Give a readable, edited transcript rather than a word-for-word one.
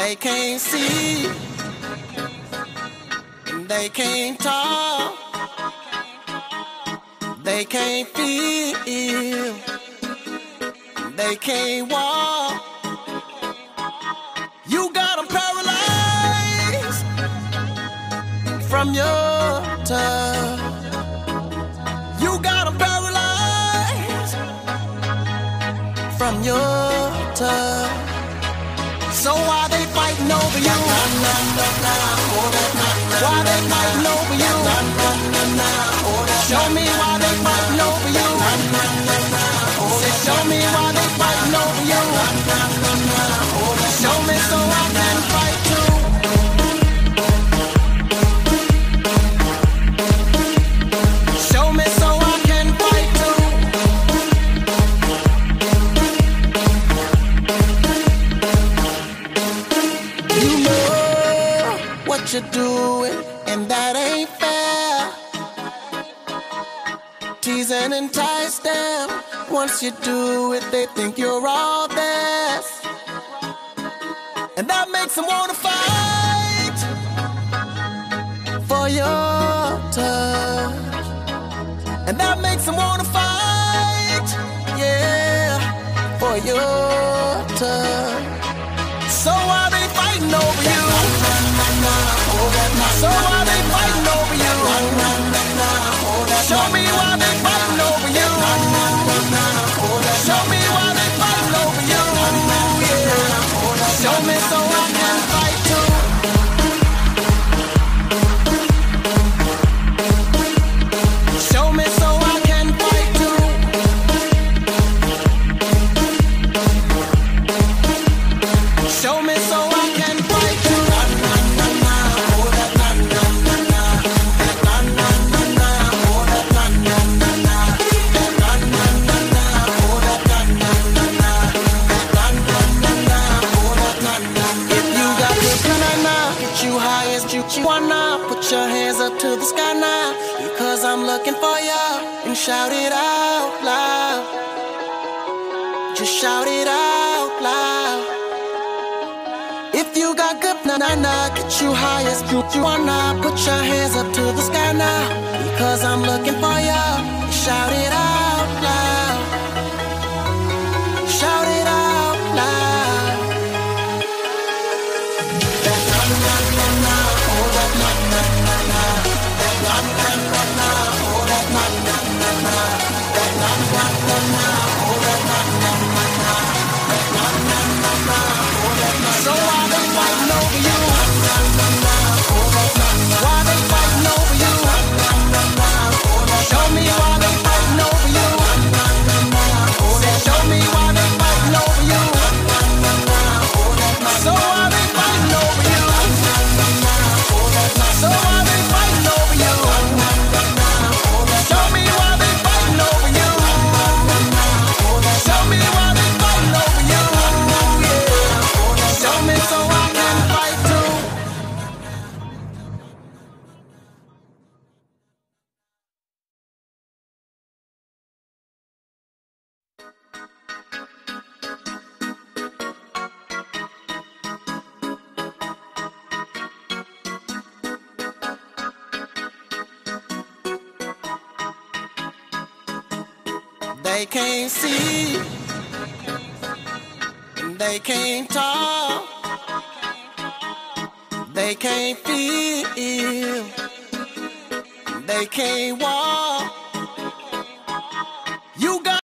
they can't see, and they can't talk, they can't feel, and they can't walk. You got them paralyzed from your touch. You got them paralyzed from your touch. So why they fighting over you? Why they fighting over you? Show me why they fighting over you. Show me why they fighting over you. Show me so I can fight too. Show me so I can fight too. You know what you're doing, and that ain't fair. Tease and entice them. Once you do it, they think you're all theirs, and that makes them wanna fight for your touch, and that makes them wanna fight, yeah, for your touch. So why they fighting over you? So why they fighting over you? Show me why they fighting over you. Show me why they fighting over you. Show me so I can fight too. Show me so I can fight too. Show me so I can fight too. Your hands up to the sky now, because I'm looking for you, and shout it out loud. Just shout it out loud. If you got good, na-na-na, get you high as you wanna. Put your hands up to the sky now, because I'm looking for you, and shout it out loud. Shout it out loud. That na-na-na-na, oh that na-na-na. So why they fighting over you? Why they fighting over you? Show me why they fighting over you. Show me why they fighting over you. So why they fighting over you? So why they fighting over you? Show me why they fighting over you. Show me why they fighting over you. Show me so I can fight too. They can't see, they can't talk, they can't feel, they can't walk.